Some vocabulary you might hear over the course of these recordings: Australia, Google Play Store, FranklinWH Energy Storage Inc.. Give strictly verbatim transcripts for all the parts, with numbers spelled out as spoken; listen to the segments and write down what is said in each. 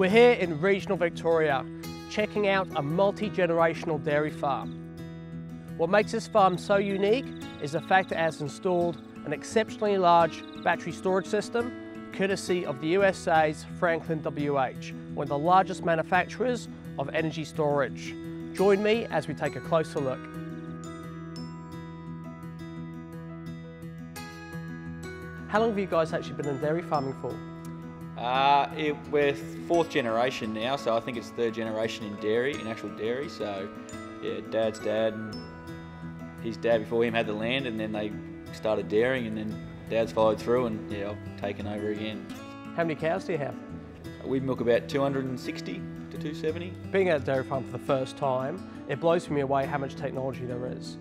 We're here in regional Victoria, checking out a multi-generational dairy farm. What makes this farm so unique is the fact that it has installed an exceptionally large battery storage system, courtesy of the U S A's Franklin W H, one of the largest manufacturers of energy storage. Join me as we take a closer look. How long have you guys actually been in dairy farming for? Uh, it, we're fourth generation now, so I think it's third generation in dairy, in actual dairy. So, yeah, Dad's dad and his dad before him had the land, and then they started dairying, and then Dad's followed through, and yeah, I've taken over again. How many cows do you have? We milk about two hundred sixty to two hundred seventy. Being at a dairy farm for the first time, it blows me away how much technology there is.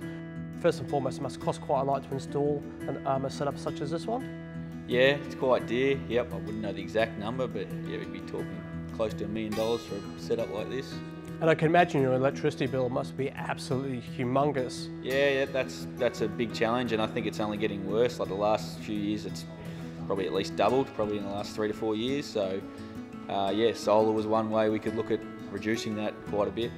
First and foremost, it must cost quite a lot to install an, um, a setup such as this one. Yeah, it's quite dear. Yep, I wouldn't know the exact number, but yeah, we'd be talking close to a million dollars for a setup like this. And I can imagine your electricity bill must be absolutely humongous. Yeah, yeah, that's that's a big challenge, and I think it's only getting worse. Like the last few years, it's probably at least doubled, probably in the last three to four years. So, uh, yeah, solar was one way we could look at reducing that quite a bit.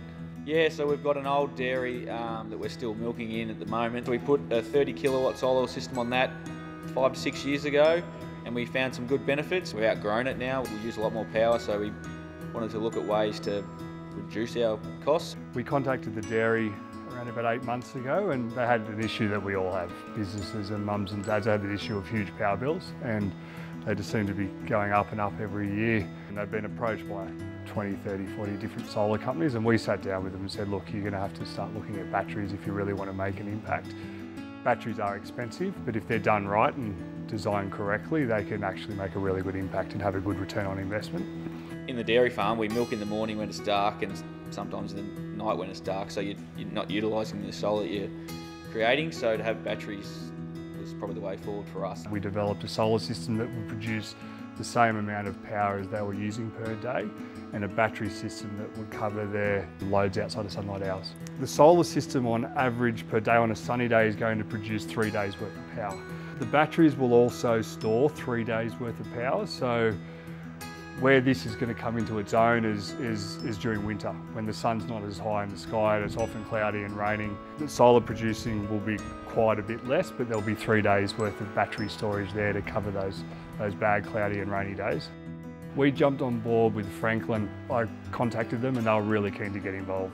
Yeah, so we've got an old dairy um, that we're still milking in at the moment. We put a thirty kilowatt solar system on that five to six years ago, and we found some good benefits. We've outgrown it now, we use a lot more power, so we wanted to look at ways to reduce our costs. We contacted the dairy around about eight months ago, and they had an issue that we all have. Businesses and mums and dads had the issue of huge power bills, and they just seem to be going up and up every year. And they've been approached by twenty, thirty, forty different solar companies, and we sat down with them and said, look, you're going to have to start looking at batteries if you really want to make an impact. Batteries are expensive, but if they're done right and designed correctly, they can actually make a really good impact and have a good return on investment. In the dairy farm, we milk in the morning when it's dark and sometimes in the night when it's dark, so you're not utilising the solar you're creating, so to have batteries was probably the way forward for us. We developed a solar system that would produce the same amount of power as they were using per day, and a battery system that would cover their loads outside of sunlight hours. The solar system on average per day on a sunny day is going to produce three days worth of power. The batteries will also store three days worth of power, so where this is going to come into its own is, is, is during winter, when the sun's not as high in the sky and it's often cloudy and raining. The solar producing will be quite a bit less, but there'll be three days worth of battery storage there to cover those, those bad cloudy and rainy days. We jumped on board with Franklin. I contacted them and they were really keen to get involved.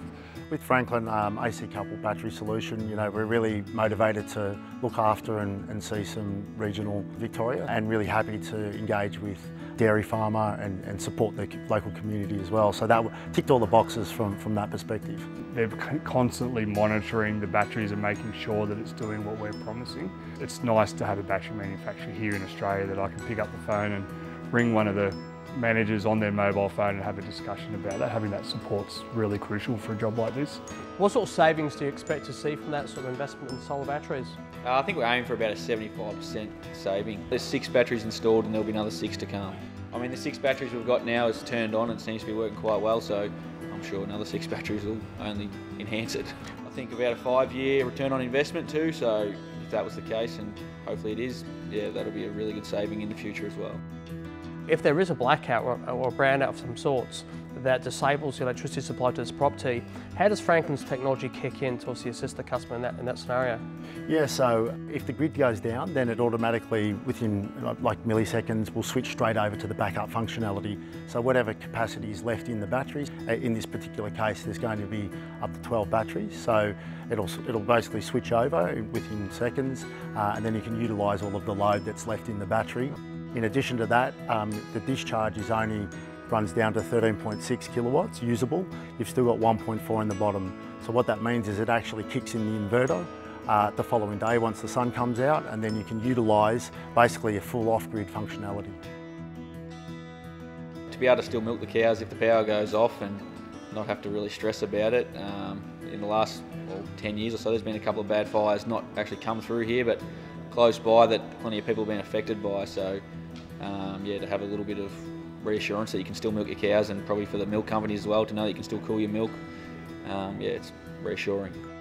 With Franklin um, A C Coupled Battery Solution, you know, we're really motivated to look after and, and see some regional Victoria, and really happy to engage with dairy farmer and, and support the local community as well. So that ticked all the boxes from, from that perspective. They're constantly monitoring the batteries and making sure that it's doing what we're promising. It's nice to have a battery manufacturer here in Australia that I can pick up the phone and ring one of the managers on their mobile phone and have a discussion about that. Having that support's really crucial for a job like this. What sort of savings do you expect to see from that sort of investment in solar batteries? Uh, I think we're aiming for about a seventy-five percent saving. There's six batteries installed and there'll be another six to come. I mean, the six batteries we've got now is turned on and seems to be working quite well, so I'm sure another six batteries will only enhance it. I think about a five-year return on investment too, so if that was the case, and hopefully it is, yeah, that'll be a really good saving in the future as well. If there is a blackout or a brownout of some sorts that disables the electricity supply to this property, how does Franklin's technology kick in to obviously assist the customer in that, in that scenario? Yeah, so if the grid goes down, then it automatically, within like milliseconds, will switch straight over to the backup functionality. So whatever capacity is left in the batteries, in this particular case, there's going to be up to twelve batteries. So it'll, it'll basically switch over within seconds, uh, and then you can utilise all of the load that's left in the battery. In addition to that, um, the discharge is only runs down to thirteen point six kilowatts usable. You've still got one point four in the bottom. So what that means is it actually kicks in the inverter uh, the following day once the sun comes out, and then you can utilise basically a full off-grid functionality. To be able to still milk the cows if the power goes off and not have to really stress about it. Um, in the last well, ten years or so, there's been a couple of bad fires, not actually come through here, but close by that plenty of people have been affected by. So. Um, yeah, to have a little bit of reassurance that you can still milk your cows, and probably for the milk companies as well to know that you can still cool your milk. Um, yeah, it's reassuring.